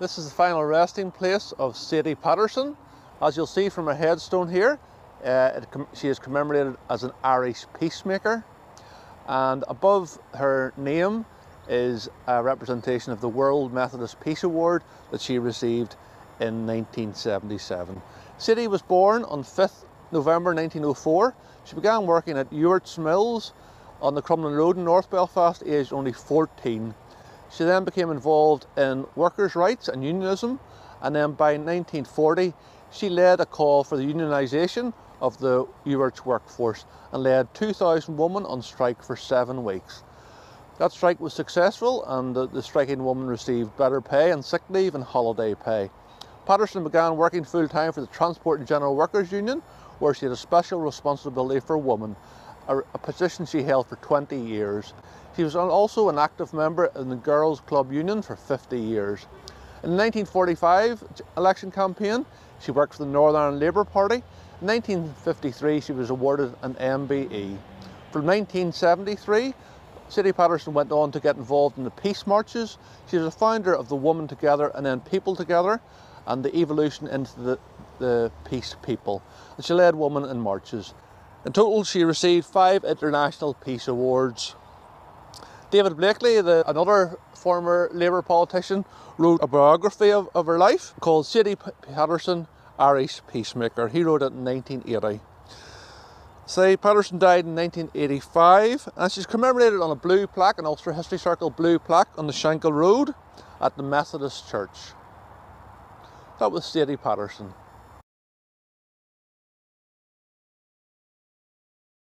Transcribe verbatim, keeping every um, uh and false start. This is the final resting place of Sadie Patterson. As you'll see from her headstone here, uh, it, she is commemorated as an Irish peacemaker. And above her name is a representation of the World Methodist Peace Award that she received in nineteen seventy-seven. Sadie was born on the fifth of November nineteen oh four. She began working at Ewart's Mills on the Crumlin Road in North Belfast, aged only fourteen. She then became involved in workers' rights and unionism, and then by nineteen forty she led a call for the unionisation of the Ewart's workforce and led two thousand women on strike for seven weeks. That strike was successful, and the, the striking women received better pay and sick leave and holiday pay. Patterson began working full-time for the Transport and General Workers Union, where she had a special responsibility for women, a, a position she held for twenty years. She was also an active member in the Girls Club Union for fifty years. In the nineteen forty-five election campaign, she worked for the Northern Ireland Labour Party. In nineteen fifty-three, she was awarded an M B E. From nineteen seventy-three, Sadie Patterson went on to get involved in the peace marches. She was a founder of the Women Together and then People Together, and the evolution into the, the Peace People. And she led women in marches. In total, she received five international peace awards. David Blakely, the, another former Labour politician, wrote a biography of, of her life called Sadie Patterson, Irish Peacemaker. He wrote it in nineteen eighty. Sadie Patterson died in nineteen eighty-five, and she's commemorated on a blue plaque, an Ulster History Circle blue plaque, on the Shankill Road at the Methodist Church. That was Sadie Patterson.